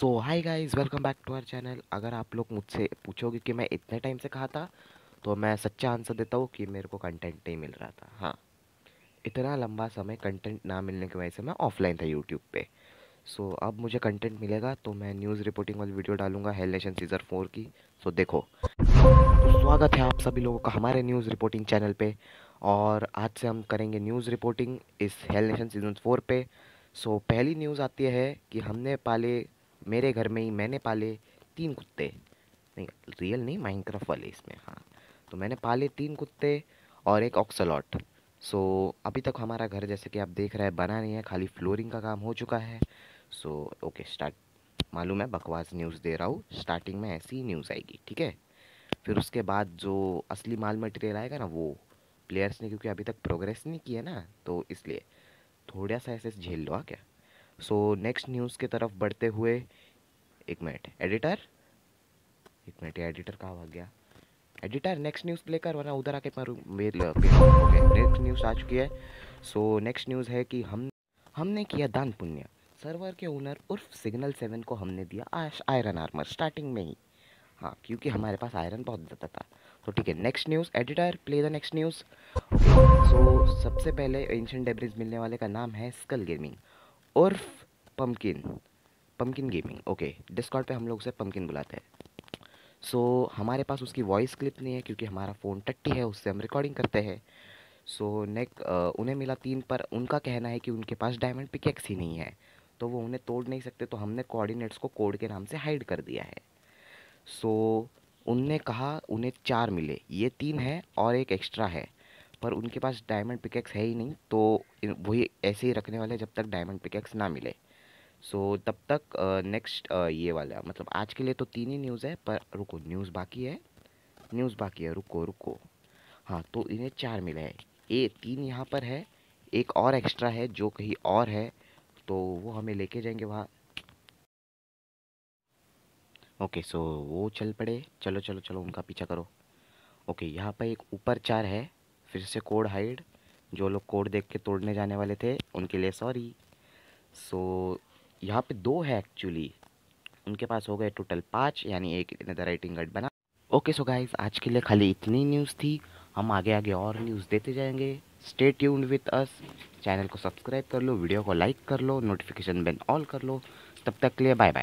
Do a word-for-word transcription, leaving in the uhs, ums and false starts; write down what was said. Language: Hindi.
So hi guys, welcome back to our channel. अगर आप लोग मुझसे पूछोगे कि मैं इतने टाइम से कहाँ था, तो मैं सच्चा आंसर देता हूँ कि मेरे को कंटेंट नहीं मिल रहा था। हाँ, इतना लंबा समय कंटेंट ना मिलने की वजह से मैं ऑफलाइन था यूट्यूब पे। सो so, अब मुझे कंटेंट मिलेगा तो मैं न्यूज़ रिपोर्टिंग वाली वीडियो डालूंगा हेल नेशन सीजन फोर की। सो so, देखो, तो स्वागत है आप सभी लोगों का हमारे न्यूज़ रिपोर्टिंग चैनल पे। और आज से हम करेंगे न्यूज़ रिपोर्टिंग इस हेल नेशन सीजन फोर पे। सो so, पहली न्यूज़ आती है कि हमने पाले, मेरे घर में ही मैंने पाले तीन कुत्ते, नहीं रियल नहीं माइनक्राफ्ट वाले इसमें। हाँ, तो मैंने पाले तीन कुत्ते और एक ऑक्सलॉट। सो so, अभी तक हमारा घर जैसे कि आप देख रहे हैं बना नहीं है, खाली फ्लोरिंग का काम हो चुका है। सो ओके स्टार्ट, मालूम है बकवास न्यूज़ दे रहा हूँ, स्टार्टिंग में ऐसी न्यूज़ आएगी, ठीक है। फिर उसके बाद जो असली माल मटेरियल आएगा ना, वो प्लेयर्स ने क्योंकि अभी तक प्रोग्रेस नहीं किया ना, तो इसलिए थोड़ा सा ऐसे झेल लो। आ क्या सो नेक्स्ट न्यूज़ की तरफ बढ़ते हुए, एक मिनट एडिटर, एक मिनट एडिटर कहाँ भाग गया? एडिटर नेक्स्ट न्यूज़ प्ले कर, वरना उधर आके मारू। नेक्स्ट न्यूज़ आ चुकी है। सो नेक्स्ट न्यूज़ है कि हम हमने किया दान पुण्य। सर्वर के ओनर उर्फ सिग्नल सेवन को हमने दिया आश आयरन आर्मर स्टार्टिंग में ही। हाँ, क्योंकि हमारे पास आयरन बहुत ज़्यादा था। तो ठीक है, next news editor play the next news. So सबसे पहले एंशिएंट डेब्रिज मिलने वाले का नाम है स्कल गेमिंग उर्फ pumpkin, pumpkin gaming. Okay, Discord पे हम लोग उसे पम्पकिन बुलाते हैं। सो so, हमारे पास उसकी वॉइस क्लिप नहीं है क्योंकि हमारा फ़ोन टट्टी है, उससे हम रिकॉर्डिंग करते हैं। सो so, नेक उन्हें मिला तीन, पर उनका कहना है कि उनके पास डायमंड पिकेक्स ही नहीं है, तो वो उन्हें तोड़ नहीं सकते। तो हमने कोऑर्डिनेट्स को कोड के नाम से हाइड कर दिया है। सो so, उनने कहा उन्हें चार मिले, ये तीन है और एक एक्स्ट्रा है, पर उनके पास डायमंड पिकेक्स है ही नहीं, तो वही ऐसे ही रखने वाले जब तक डायमंड पिकेक्स ना मिले। सो so, तब तक नेक्स्ट uh, uh, ये वाला, मतलब आज के लिए तो तीन ही न्यूज़ है, पर रुको न्यूज़ बाकी है, न्यूज़ बाकी है, रुको रुको। हाँ, तो इन्हें चार मिले हैं, ये तीन यहाँ पर है, एक और एक्स्ट्रा है जो कहीं और है, तो वो हमें लेके जाएंगे वहाँ। ओके सो वो चल पड़े, चलो चलो चलो, उनका पीछा करो। ओके, यहाँ पर एक ऊपर चार है, फिर से कोड हाइड। जो लोग कोड देख के तोड़ने जाने वाले थे उनके लिए सॉरी। सो so, यहाँ पे दो है एक्चुअली, उनके पास हो गए टोटल पाँच, यानी एक इधर राइटिंग गट बना। ओके सो गाइस, आज के लिए खाली इतनी न्यूज़ थी, हम आगे आगे और न्यूज़ देते जाएंगे। Stay tuned with us, channel को सब्सक्राइब कर लो, वीडियो को लाइक कर लो, नोटिफिकेशन बेल ऑल कर लो। तब तक के लिए बाय बाय।